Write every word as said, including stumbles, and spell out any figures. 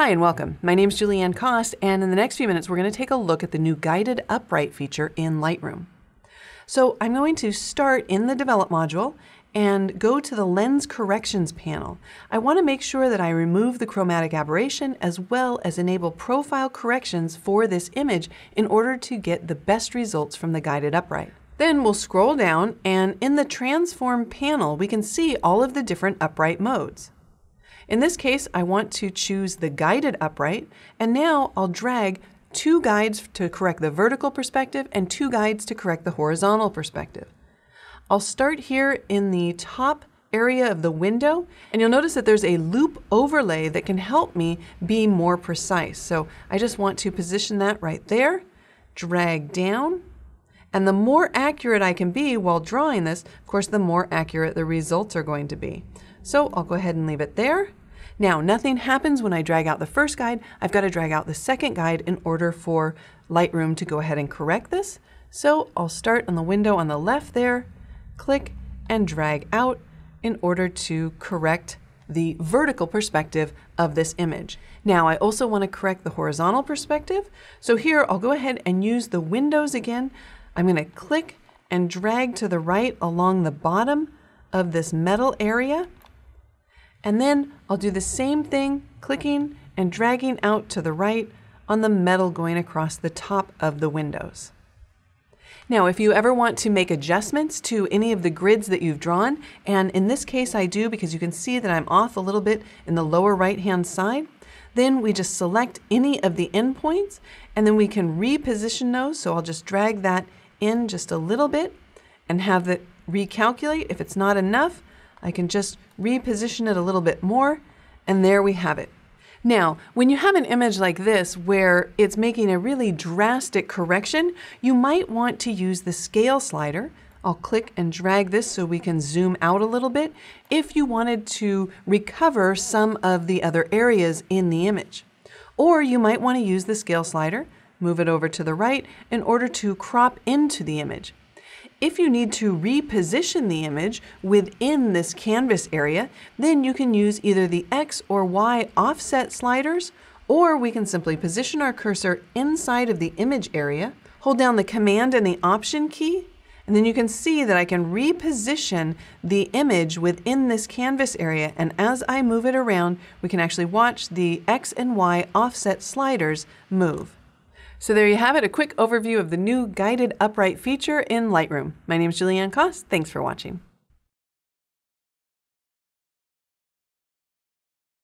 Hi and welcome. My name is Julianne Kost, and in the next few minutes we're going to take a look at the new Guided Upright feature in Lightroom. So I'm going to start in the Develop module and go to the Lens Corrections panel. I want to make sure that I remove the chromatic aberration as well as enable profile corrections for this image in order to get the best results from the Guided Upright. Then we'll scroll down, and in the Transform panel we can see all of the different upright modes. In this case, I want to choose the Guided Upright, and now I'll drag two guides to correct the vertical perspective and two guides to correct the horizontal perspective. I'll start here in the top area of the window, and you'll notice that there's a loop overlay that can help me be more precise. So I just want to position that right there, drag down, and the more accurate I can be while drawing this, of course, the more accurate the results are going to be. So I'll go ahead and leave it there. Now, nothing happens when I drag out the first guide. I've got to drag out the second guide in order for Lightroom to go ahead and correct this. So I'll start on the window on the left there, click and drag out in order to correct the vertical perspective of this image. Now, I also want to correct the horizontal perspective. So here I'll go ahead and use the windows again. I'm going to click and drag to the right along the bottom of this metal area. And then I'll do the same thing, clicking and dragging out to the right on the metal going across the top of the windows. Now, if you ever want to make adjustments to any of the grids that you've drawn, and in this case I do because you can see that I'm off a little bit in the lower right-hand side, then we just select any of the endpoints, and then we can reposition those. So I'll just drag that in just a little bit and have it recalculate. If it's not enough, I can just reposition it a little bit more, and there we have it. Now, when you have an image like this where it's making a really drastic correction, you might want to use the scale slider. I'll click and drag this so we can zoom out a little bit if you wanted to recover some of the other areas in the image. Or you might want to use the scale slider, move it over to the right in order to crop into the image. If you need to reposition the image within this canvas area, then you can use either the X or Y offset sliders, or we can simply position our cursor inside of the image area, hold down the Command and the Option key, and then you can see that I can reposition the image within this canvas area, and as I move it around, we can actually watch the X and Y offset sliders move. So there you have it, a quick overview of the new Guided Upright feature in Lightroom. My name is Julianne Kost. Thanks for watching.